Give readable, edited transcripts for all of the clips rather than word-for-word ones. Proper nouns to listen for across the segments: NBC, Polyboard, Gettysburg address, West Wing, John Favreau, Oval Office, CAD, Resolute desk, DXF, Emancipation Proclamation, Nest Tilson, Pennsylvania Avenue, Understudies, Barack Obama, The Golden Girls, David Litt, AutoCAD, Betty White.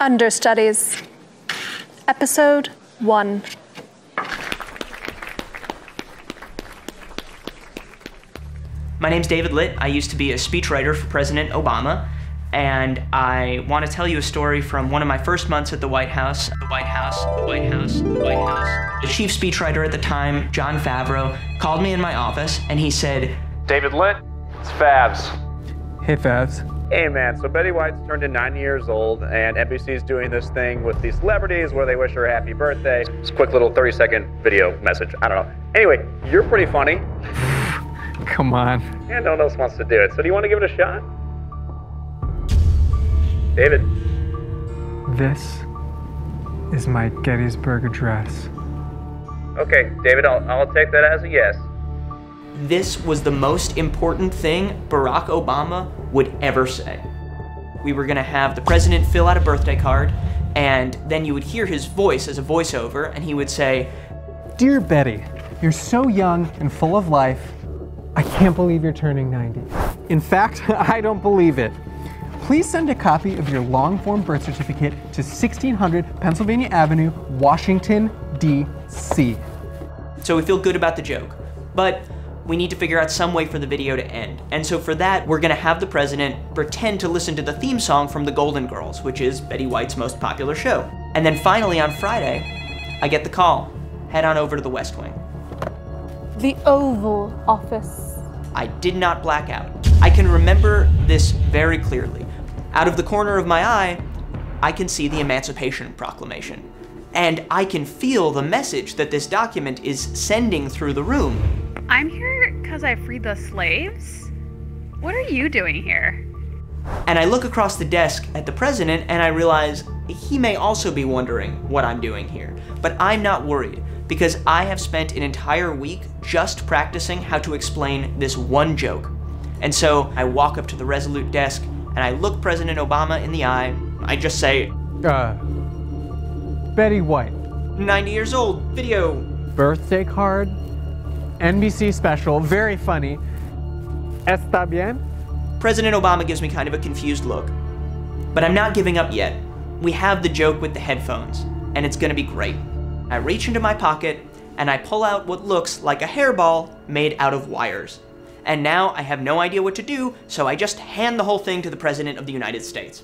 Understudies, Episode 1. My name's David Litt. I used to be a speechwriter for President Obama, and I want to tell you a story from one of my first months at the White House. The chief speechwriter at the time, John Favreau, called me in my office, and he said, "David Litt, it's Favs." Hey, Favs. Hey, man, so Betty White's turned in 9 years old, and NBC's doing this thing with these celebrities where they wish her a happy birthday. It's a quick little 30-second video message. I don't know. Anyway, you're pretty funny. Come on. And no one else wants to do it, so do you want to give it a shot? David. This is my Gettysburg address. Okay, David, I'll take that as a yes. This was the most important thing Barack Obama would ever say. We were going to have the president fill out a birthday card, and then you would hear his voice as a voiceover, and he would say, "Dear Betty, you're so young and full of life. I can't believe you're turning 90. In fact, I don't believe it. Please send a copy of your long-form birth certificate to 1600 Pennsylvania Avenue, Washington, D.C. So we feel good about the joke, but we need to figure out some way for the video to end. And so for that, we're gonna have the president pretend to listen to the theme song from The Golden Girls, which is Betty White's most popular show. And then finally on Friday, I get the call. Head on over to the West Wing. The Oval Office. I did not black out. I can remember this very clearly. Out of the corner of my eye, I can see the Emancipation Proclamation. And I can feel the message that this document is sending through the room. I'm here because I freed the slaves? What are you doing here? And I look across the desk at the president and I realize he may also be wondering what I'm doing here. But I'm not worried, because I have spent an entire week just practicing how to explain this one joke. And so I walk up to the Resolute desk and I look President Obama in the eye. I just say, Betty White. 90 years old, video. Birthday card, NBC special, very funny. ¿Está bien?" President Obama gives me kind of a confused look, but I'm not giving up yet. We have the joke with the headphones, and it's gonna be great. I reach into my pocket and I pull out what looks like a hairball made out of wires. And now I have no idea what to do, so I just hand the whole thing to the President of the United States.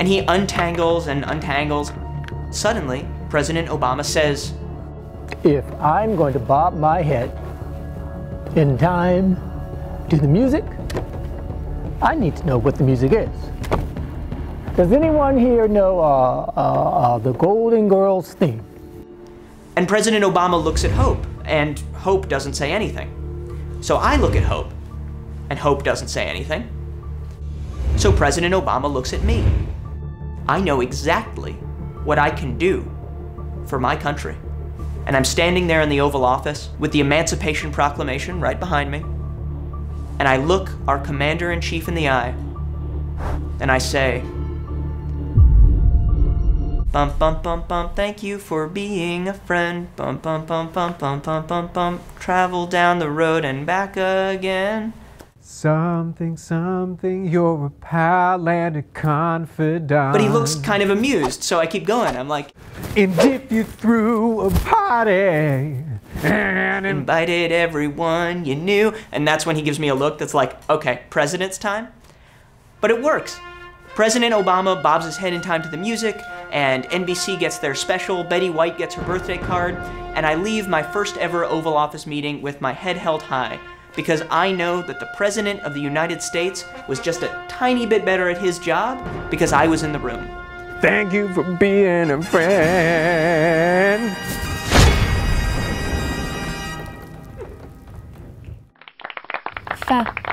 And he untangles and untangles. Suddenly, President Obama says, "If I'm going to bob my head in time to the music, I need to know what the music is. Does anyone here know the Golden Girls theme?" And President Obama looks at Hope, and Hope doesn't say anything. So I look at Hope, and Hope doesn't say anything. So President Obama looks at me. I know exactly what I can do for my country. And I'm standing there in the Oval Office with the Emancipation Proclamation right behind me. And I look our Commander-in-Chief in the eye, and I say, "Bum, bum, bum, bum, thank you for being a friend. Bum, bum, bum, bum, bum, bum, bum, bum, travel down the road and back again. Something, something, you're a pal and a confidant." But he looks kind of amused, so I keep going. I'm like, "And dip you through a party. And invited everyone you knew." And that's when he gives me a look that's like, okay, president's time. But it works. President Obama bobs his head in time to the music, and NBC gets their special, Betty White gets her birthday card, and I leave my first ever Oval Office meeting with my head held high, because I know that the President of the United States was just a tiny bit better at his job because I was in the room. Thank you for being a friend. Fa.